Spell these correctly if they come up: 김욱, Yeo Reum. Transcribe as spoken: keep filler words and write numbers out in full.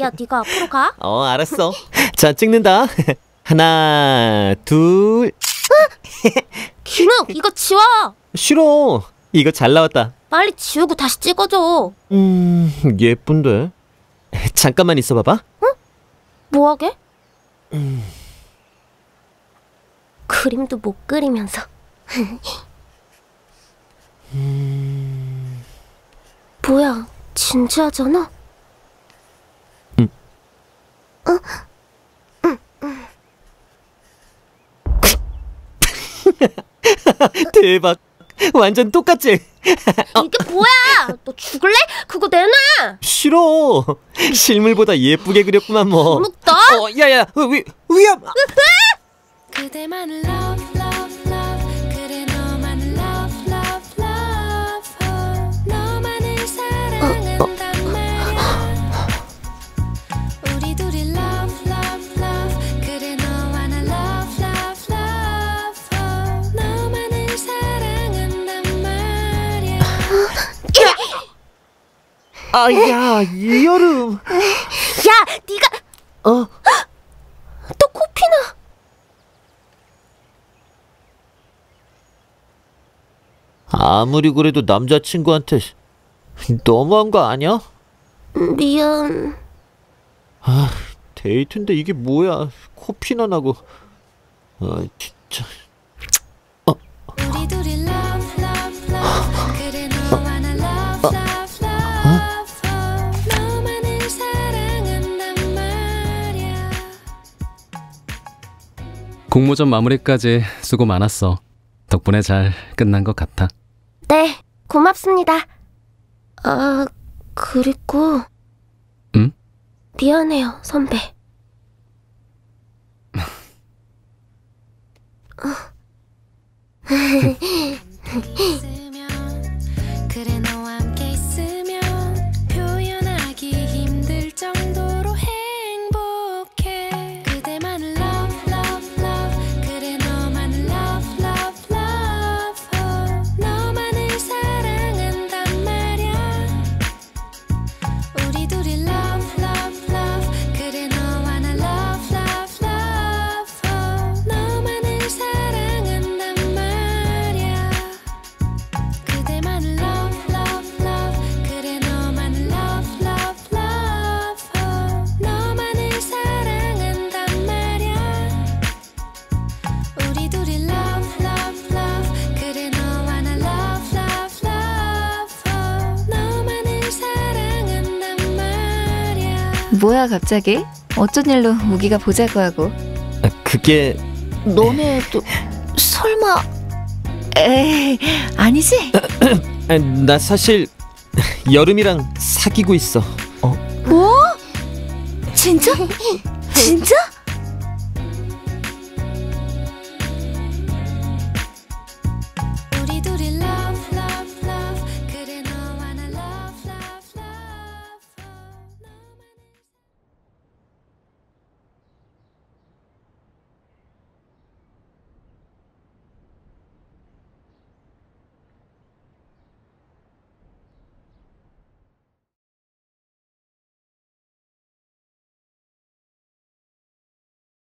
야, 네가 앞으로 가. 어, 알았어. 자, 찍는다. 하나, 둘. 김욱, 이거 지워. 싫어. 이거 잘 나왔다. 빨리 지우고 다시 찍어줘. 음, 예쁜데. 잠깐만 있어봐봐. 응? 뭐하게? 음. 그림도 못 그리면서. 음... 뭐야, 진지하잖아? 응. 어? 응, 응. 대박. 완전 똑같지? 이게 뭐야? 너 죽을래? 그거 내놔! 싫어! 실물보다 예쁘게 그렸구만 뭐. 못 더? 어, 야야, 위, 위험! 그대만을 love, love, love. 그래 너만을 love, love, love. 너만을 사랑한단 말야. 우리 둘이 love, love, love. 그래 너와 나 love, love, love. 너만을 사랑한단 말야. 아야, 여름. 야, 네가. 어. 또 코피나. 아무리 그래도 남자친구한테 너무한 거 아니야? 미안. 아, 데이트인데 이게 뭐야. 코피나 나고. 아, 진짜. 어. 우리 둘이 love, love, love. 그래 너와 나 love, love, love. 너만을 사랑한단 말야. 공모전 마무리까지 수고 많았어. 덕분에 잘 끝난 것 같아. 네, 고맙습니다. 아, 그리고... 응? 미안해요, 선배. 어. 그래 너와 함께 있으면 표현하기 힘들 정도로 행복해. 그대만을 love, love, love. 그래 너만을 love, love, love. 너만을 사랑한단 말야. 우리 둘이 love, love, love. 그래 너와 나 love, love, love. 너만을 사랑한단 말야. 그대만을 love, love, love. 그래 너만을 love, love, love. 너만을 사랑한단 말야. 우리 둘이 love, love, love. 그래 너와 나 love, love, love. 너만을 사랑한단 말야. 뭐야 갑자기? 어쩐 일로 무기가 보자고 하고. 아, 그게... 너네도 설마... 에이, 아니지? 아, 나 사실 여름이랑 사귀고 있어. 어? 뭐? 진짜? 진짜?